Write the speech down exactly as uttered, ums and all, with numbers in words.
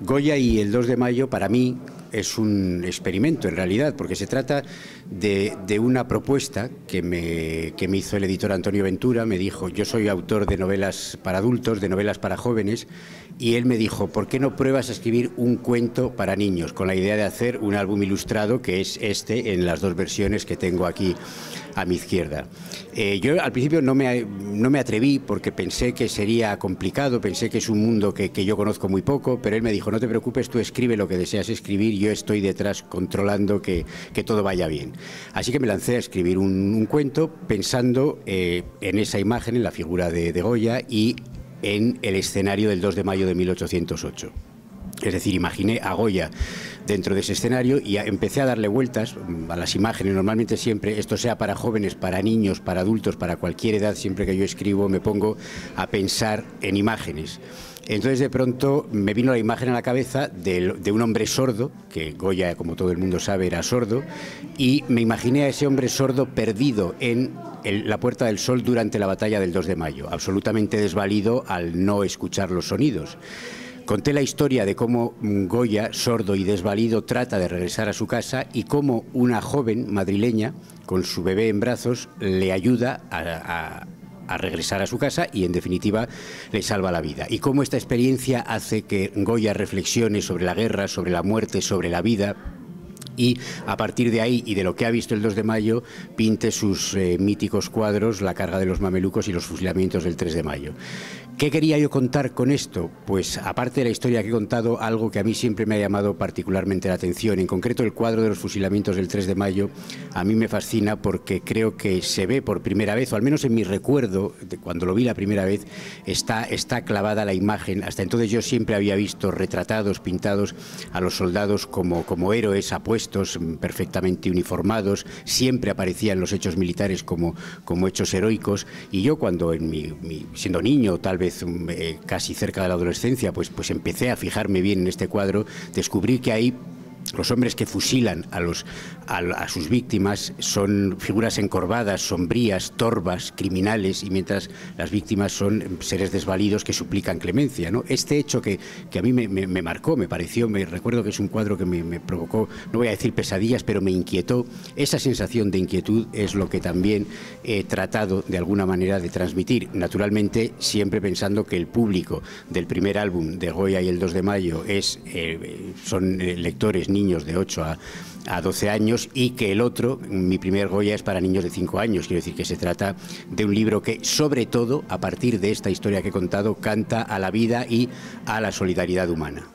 Goya y el dos de mayo para mí es un experimento en realidad, porque se trata de, de una propuesta que me, que me hizo el editor Antonio Ventura. Me dijo, yo soy autor de novelas para adultos, de novelas para jóvenes, y él me dijo, ¿por qué no pruebas a escribir un cuento para niños? Con la idea de hacer un álbum ilustrado, que es este, en las dos versiones que tengo aquí a mi izquierda. Eh, yo al principio no me, no me atreví porque pensé que sería complicado, pensé que es un mundo que, que yo conozco muy poco, pero él me dijo, no te preocupes, tú escribe lo que deseas escribir, yo estoy detrás controlando que, que todo vaya bien. Así que me lancé a escribir un, un cuento pensando eh, en esa imagen, en la figura de, de Goya y en el escenario del dos de mayo de mil ochocientos ocho. Es decir, imaginé a Goya dentro de ese escenario y empecé a darle vueltas a las imágenes. Normalmente siempre, esto sea para jóvenes, para niños, para adultos, para cualquier edad, siempre que yo escribo me pongo a pensar en imágenes. Entonces de pronto me vino la imagen a la cabeza de, de un hombre sordo, que Goya, como todo el mundo sabe, era sordo, y me imaginé a ese hombre sordo perdido en el, la Puerta del Sol durante la batalla del dos de mayo, absolutamente desvalido al no escuchar los sonidos. Conté la historia de cómo Goya, sordo y desvalido, trata de regresar a su casa y cómo una joven madrileña, con su bebé en brazos, le ayuda a... a a regresar a su casa y, en definitiva, le salva la vida. Y cómo esta experiencia hace que Goya reflexione sobre la guerra, sobre la muerte, sobre la vida, y a partir de ahí y de lo que ha visto el dos de mayo pinte sus eh, míticos cuadros, La carga de los mamelucos y Los fusilamientos del tres de mayo. ¿Qué quería yo contar con esto? Pues aparte de la historia que he contado, algo que a mí siempre me ha llamado particularmente la atención, en concreto el cuadro de Los fusilamientos del tres de mayo, a mí me fascina porque creo que se ve por primera vez, o al menos en mi recuerdo, de cuando lo vi la primera vez, está, está clavada la imagen. Hasta entonces yo siempre había visto retratados, pintados a los soldados como, como héroes apuestos, perfectamente uniformados, siempre aparecían los hechos militares como, como hechos heroicos, y yo cuando en mi, mi, siendo niño, tal vez eh, casi cerca de la adolescencia, pues, pues empecé a fijarme bien en este cuadro, descubrí que ahí los hombres que fusilan a, los, a, a sus víctimas son figuras encorvadas, sombrías, torvas, criminales, y mientras las víctimas son seres desvalidos que suplican clemencia, ¿no? Este hecho que, que a mí me, me, me marcó, me pareció, me recuerdo que es un cuadro que me, me provocó, no voy a decir pesadillas, pero me inquietó. Esa sensación de inquietud es lo que también he tratado de alguna manera de transmitir, naturalmente siempre pensando que el público del primer álbum de Goya y el dos de mayo es, eh, son lectores niños de ocho a doce años, y que el otro, mi primer Goya, es para niños de cinco años. Quiero decir que se trata de un libro que, sobre todo, a partir de esta historia que he contado, canta a la vida y a la solidaridad humana.